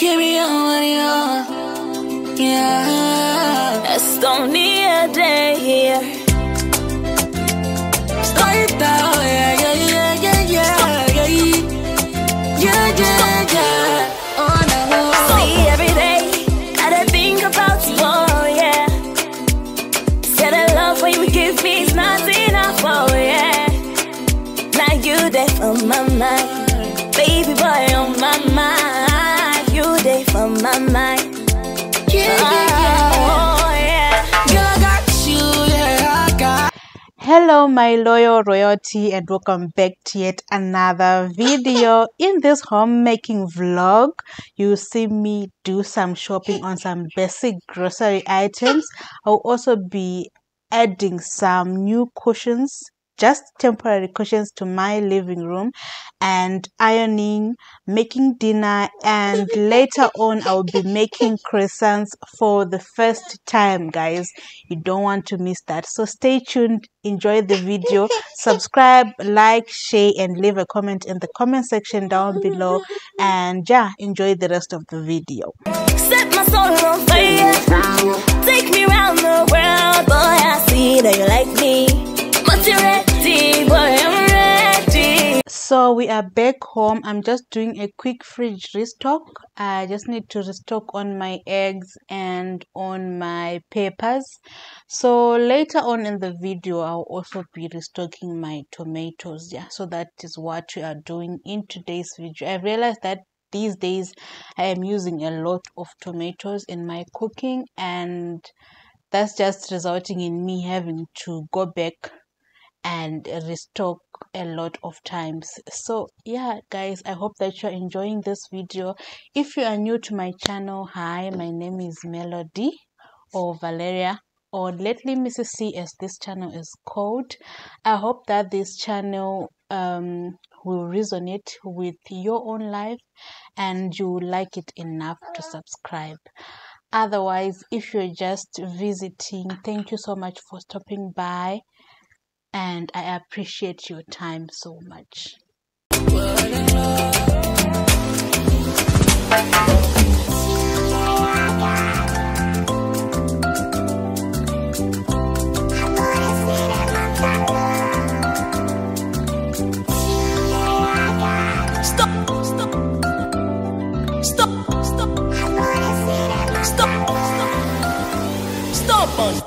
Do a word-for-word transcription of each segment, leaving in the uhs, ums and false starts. carry on your, yeah. It's only a day here. Start out, yeah, yeah, yeah, yeah, yeah, yeah, yeah, yeah, yeah. On the road. See every day, I don't think about you, oh, yeah. Said the love what you give me is not enough, oh, yeah. Now you there for my mind, baby boy on my mind. For my mind, yeah, oh, yeah. I got you, yeah, I got. Hello my loyal royalty and welcome back to yet another video. In this homemaking vlog you see me do some shopping on some basic grocery items. I'll also be adding some new cushions, just temporary cushions, to my living room, and ironing, making dinner, and later on I'll be making croissants for the first time, guys. You don't want to miss that, so stay tuned, enjoy the video, subscribe, like, share, and leave a comment in the comment section down below, and yeah, enjoy the rest of the video. Set my soul on fire, take me round the world, boy, I see that you like me. So we are back home. I'm just doing a quick fridge restock. I just need to restock on my eggs and on my peppers. So later on in the video I'll also be restocking my tomatoes. Yeah, so that is what we are doing in today's video. I realized that these days I am using a lot of tomatoes in my cooking, and that's just resulting in me having to go back and restock a lot of times. So yeah guys, I hope that you're enjoying this video. If you are new to my channel, hi, my name is Melody or Valeria or Lately Mrs C as this channel is called. I hope that this channel um will resonate with your own life and you like it enough to subscribe. Otherwise, if you're just visiting, thank you so much for stopping by and I appreciate your time so much. Stop, stop, stop, stop, stop, stop, stop, stop.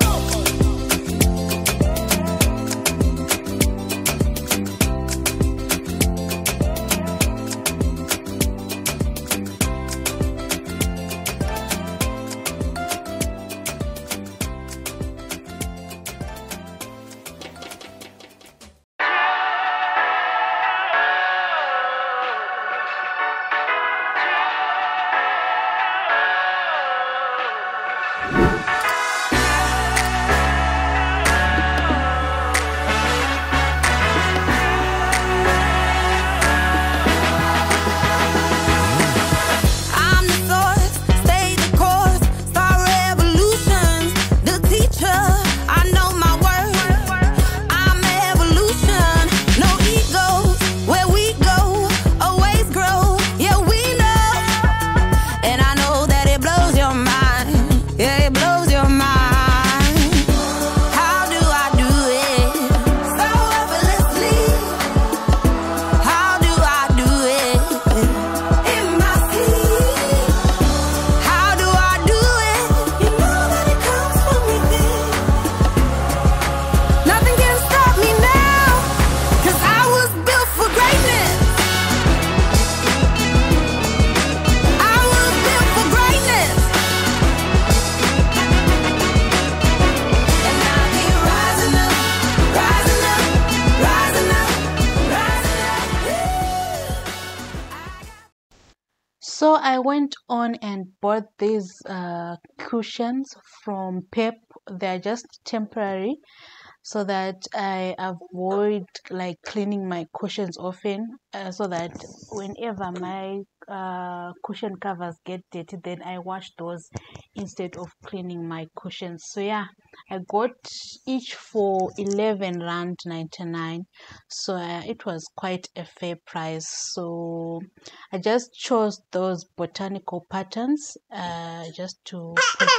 So I went on and bought these uh, cushions from Pep. They're just temporary so that I avoid like cleaning my cushions often, uh, so that whenever my uh, cushion covers get dirty, then I wash those instead of cleaning my cushions. So yeah, I got each for eleven rand ninety-nine, so uh, it was quite a fair price. So I just chose those botanical patterns uh, just to put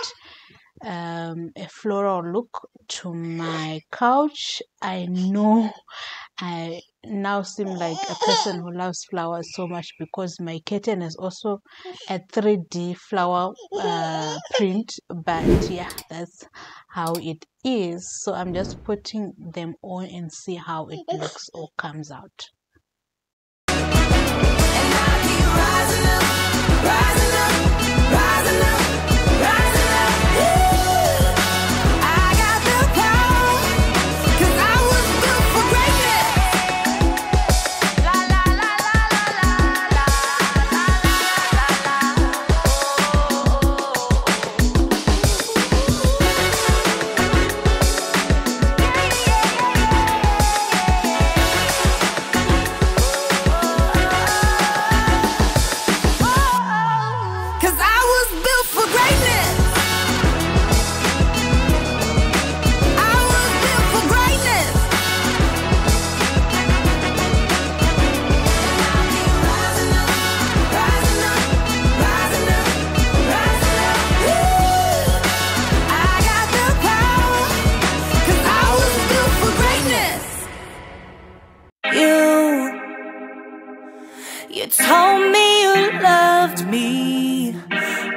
um, a floral look to my couch. I know I now seem like a person who loves flowers so much because my curtain is also a three D flower uh, print, but yeah, that's how it is. So I'm just putting them on and see how it looks or comes out.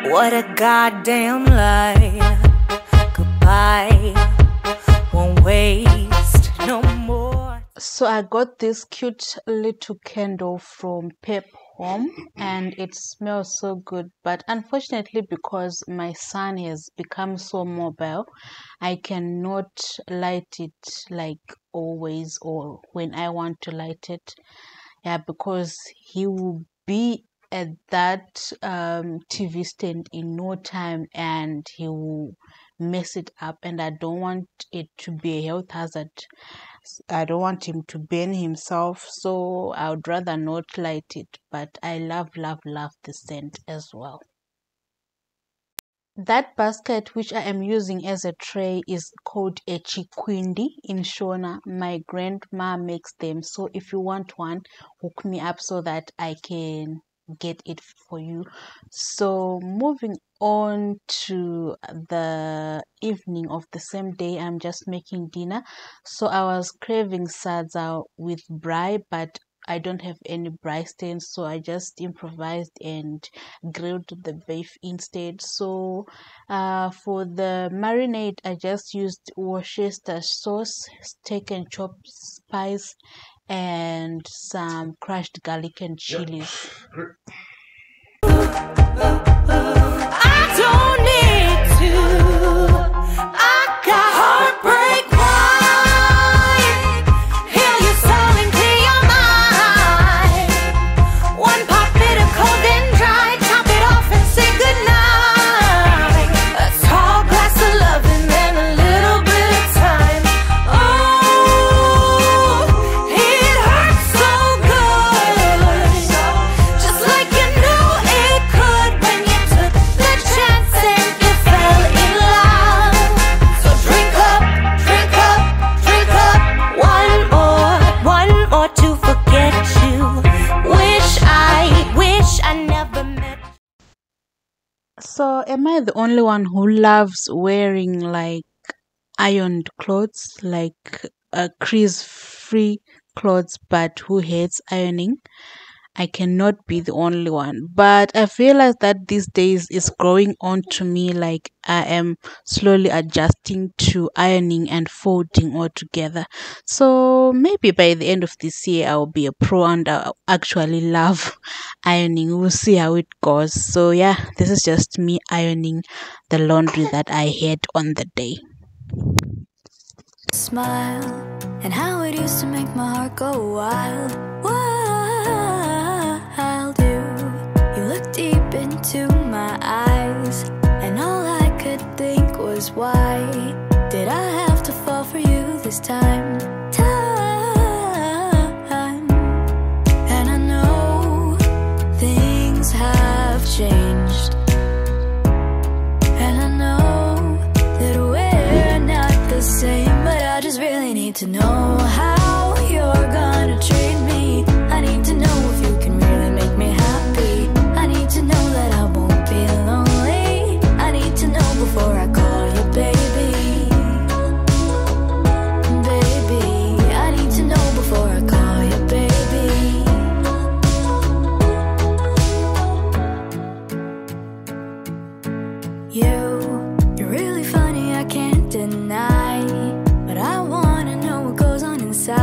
What a goddamn lie. Goodbye. Won't waste no more. So I got this cute little candle from Pep Home and it smells so good, but unfortunately because my son has become so mobile, I cannot light it like always or when I want to light it. Yeah, because he will be at that um, T V stand in no time and he will mess it up, and I don't want it to be a health hazard. I don't want him to burn himself, so I would rather not light it, but I love love love the scent as well. That basket which I am using as a tray is called a chikwindi in Shona. My grandma makes them, so if you want one, hook me up so that I can get it for you. So moving on to the evening of the same day, I'm just making dinner. So I was craving sadza with braai, but I don't have any braai stems, so I just improvised and grilled the beef instead. So uh, for the marinade, I just used Worcester sauce, steak and chopped spice, and some crushed garlic and chilies. I don't need to. I got heartbreak. So am I the only one who loves wearing like ironed clothes, like uh, crease-free clothes, but who hates ironing? I cannot be the only one. But I've realized that these days it's growing on to me, like I am slowly adjusting to ironing and folding all together. So maybe by the end of this year, I'll be a pro and I'll actually love ironing. We'll see how it goes. So yeah, this is just me ironing the laundry that I had on the day. Smile and how it used to make my heart go wild. Whoa. Deep into my eyes, and all I could think was, why did I have to fall for you this time? Time, and I know things have changed, and to know how you're gonna treat me. I need to know if you can really make me happy. I need to know that I won't be lonely. I need to know before I call you baby. Baby, I need to know before I call you baby. You, you're really funny, I can't deny. But I wanna know what goes on inside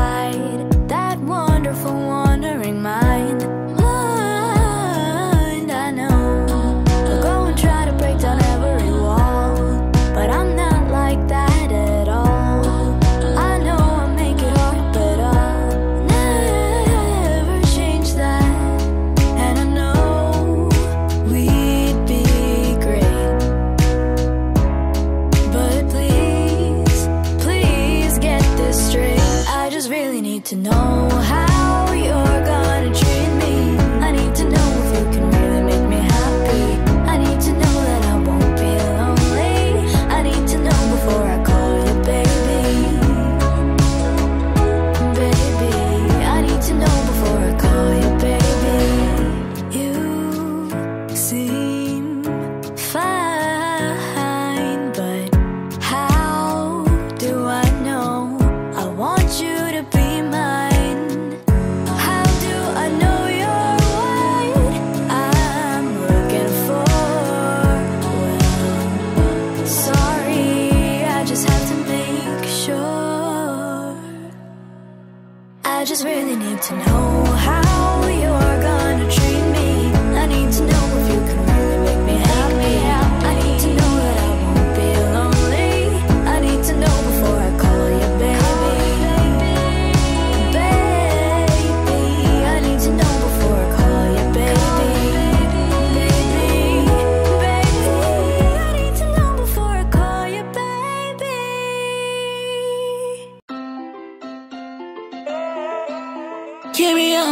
that wonderful wandering mind. Mind, I know I'll go and try to break down every wall, but I'm not like that at all. I know I make it hard, but I'll never change that. And I know we'd be great, but please, please get this straight. I just really need to know how you're gonna treat me. I need to know if you can really make me happy. I need to know that I won't be lonely. I need to know before I call you baby. Baby, I need to know before I call you baby. You seem fine, but how do I know I want you to be mine? How do I know you're what I'm looking for? Well, sorry, I just have to make sure. I just really need to know how you're gonna treat me. I need to know if you can really make me happy. I need to know that I won't be lonely. I need to know before I call you baby. Baby, I need to know before I call you baby. Baby, baby, I need to know before I call you baby. Carry on, on,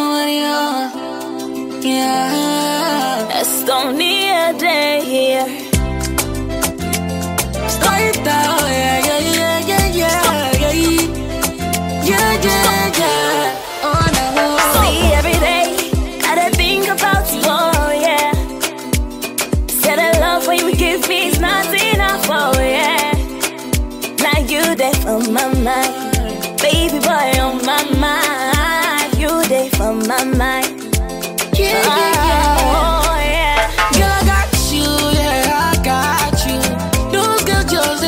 yeah. Estonia day here. Start out, yeah, yeah, yeah, yeah, yeah, yeah, yeah, yeah, yeah. Oh no, see every day, gotta think about you, oh yeah. Said the love when you give me is not enough, oh yeah. Now you there for my mind, baby boy on my mind. You there for my mind. Yeah, yeah, yeah. Oh yeah. Girl, I got you, yeah, I got you. Those girls just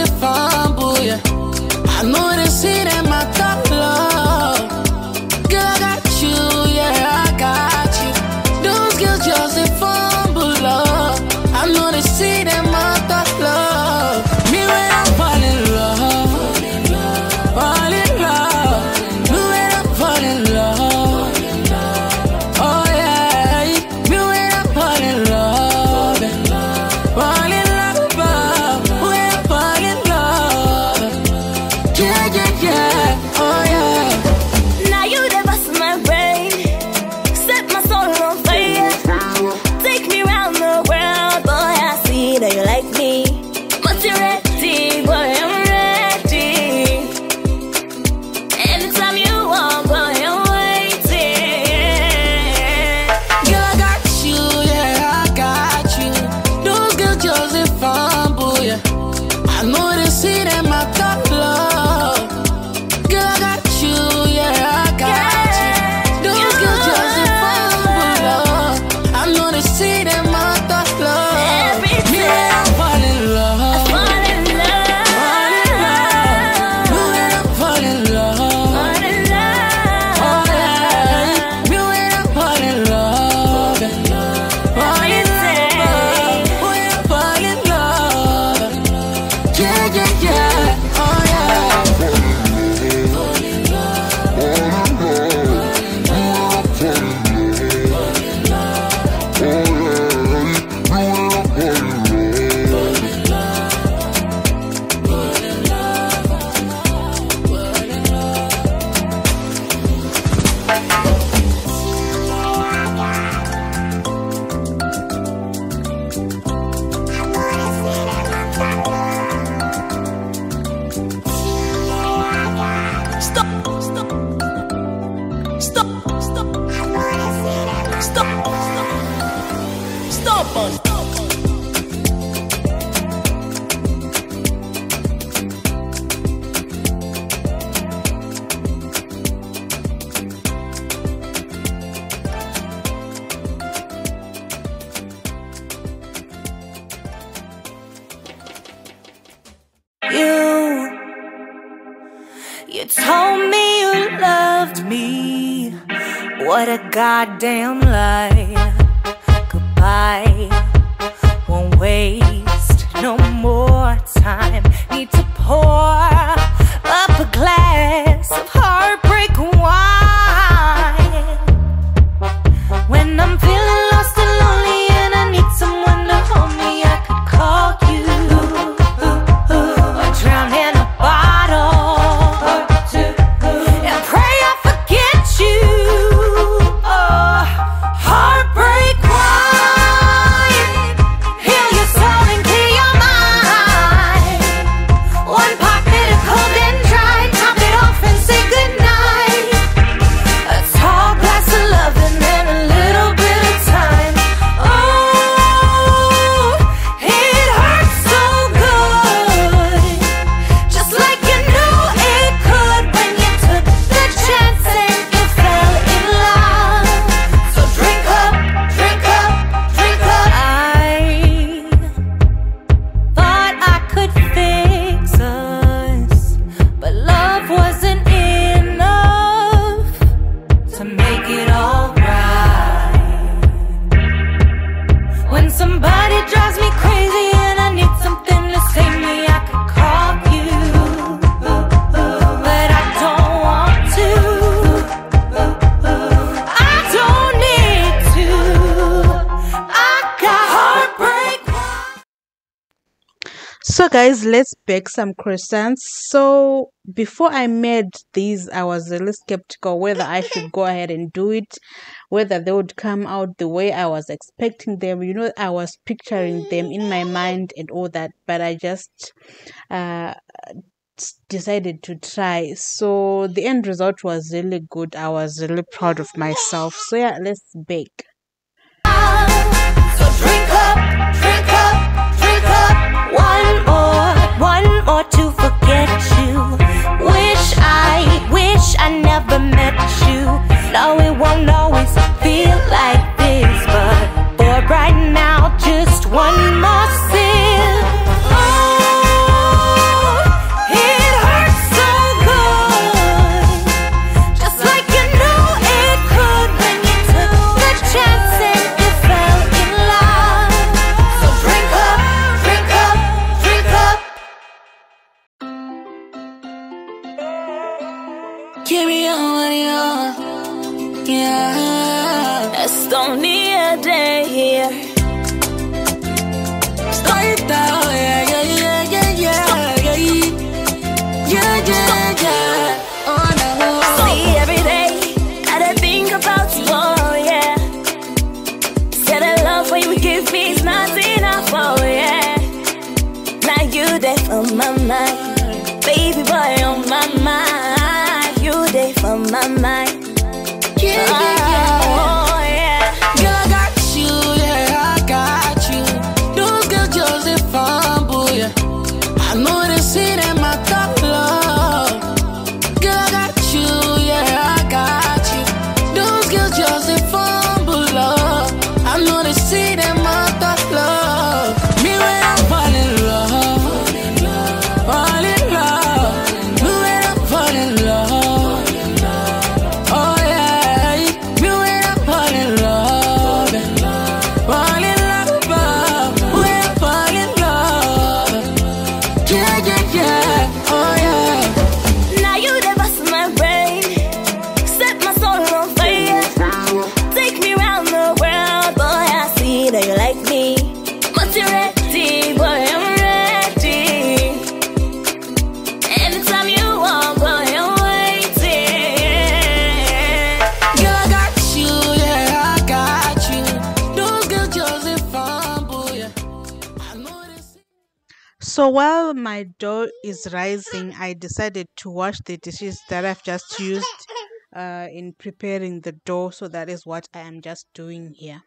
stubborn. You, you told me you loved me. What a goddamn lie. Goodbye, won't waste no more time. Need to pour up a glass of heartbreak wine. When I'm feeling lost and lonely and I need someone to hold me, I could call you. Ooh, ooh, ooh. Or drown in a bottle, and pray I forget you. Oh, heartbreak wine, heal your soul and clear your mind. One pot bitter, cold and dry, top it off and say goodnight. A tall glass of love and then a little bit of time. Oh, it hurts so good, just like you knew it could when you took the chance and you fell in love. So drink up, drink up, drink up. I thought I could fix us, but love wasn't enough to make it all right. When somebody drives me crazy and I need something to save me, I could call you, but I don't want to. I don't need to. I got heartbreak. So guys, let's bake some croissants. So before I made these, I was really skeptical whether I should go ahead and do it, whether they would come out the way I was expecting them. You know, I was picturing them in my mind and all that, but I just uh decided to try. So the end result was really good. I was really proud of myself. So yeah, let's bake. So drink up, drink up, drink up. One more, one more to forget you. Wish I, wish I never met you. No, it won't always feel like this, but for right now, just one more sip. Oh, it hurts so good, just like you knew it could when you took the chance and you fell in love. So drink up, drink up, drink up. Give me your money, all. Yeah, it's only a day here. Start down, yeah, yeah, yeah, yeah, yeah, yeah, yeah, yeah, yeah. Oh no, see every day, gotta think about you, oh yeah. Said the love when you give me is not enough, oh yeah. Now you there for my mind, baby boy on my mind. You there for my mind. Yeah, yeah, yeah. Oh yeah. Girl, I got you, yeah, I got you. Those girls just a fumble, yeah. I know they see them my top love. Girl, I got you, yeah, I got you. Those girls just a fumble, love. I know they see them my top love. Me when I fall in love, fall in love. Me when I fall in love. Oh yeah, me when I fall in love, fall in love, when I fall in love, yeah yeah yeah, oh yeah. Now you never see my brain, set my soul on fire. Take me round the world, boy, I see that you like me. But you're ready, boy, I'm ready. Anytime you want, boy, I'm waiting. Girl, I got you, yeah, I got you. Those girls just a fumble, yeah. I know this. So while my dough is rising, I decided to wash the dishes that I've just used uh, in preparing the dough. So that is what I am just doing here.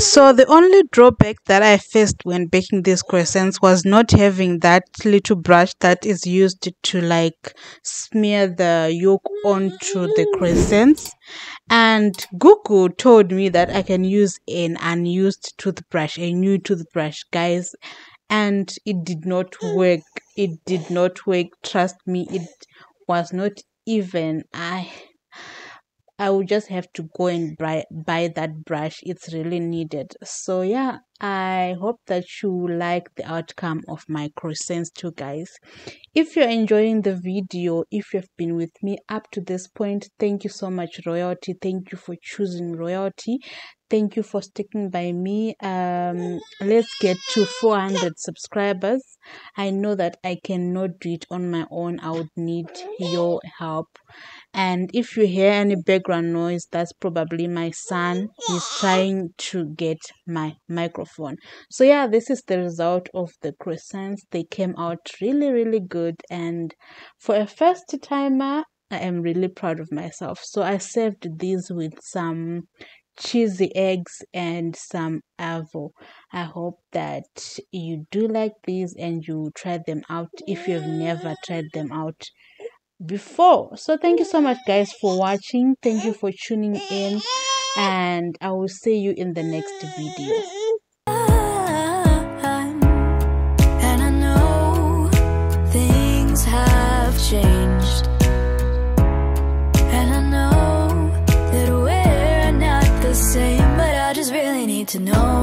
So the only drawback that I faced when baking these croissants was not having that little brush that is used to like smear the yolk onto the croissants. And Google told me that I can use an unused toothbrush, a new toothbrush, guys. And it did not work. It did not work. Trust me, it was not even. I I would just have to go and buy, buy that brush. It's really needed. So yeah, I hope that you like the outcome of my croissants too, guys. If you're enjoying the video, if you've been with me up to this point, thank you so much, Royalty. Thank you for choosing Royalty. Thank you for sticking by me. Um, let's get to four hundred subscribers. I know that I cannot do it on my own. I would need your help. And if you hear any background noise, that's probably my son. He's trying to get my microphone. So yeah, this is the result of the croissants. They came out really, really good. And for a first timer, I am really proud of myself. So I served these with some cheesy eggs and some avocado. I hope that you do like these and you try them out if you've never tried them out before. So thank you so much, guys, for watching. Thank you for tuning in, and I will see you in the next video. And I know things have changed, and I know that we're not the same, but I just really need to know.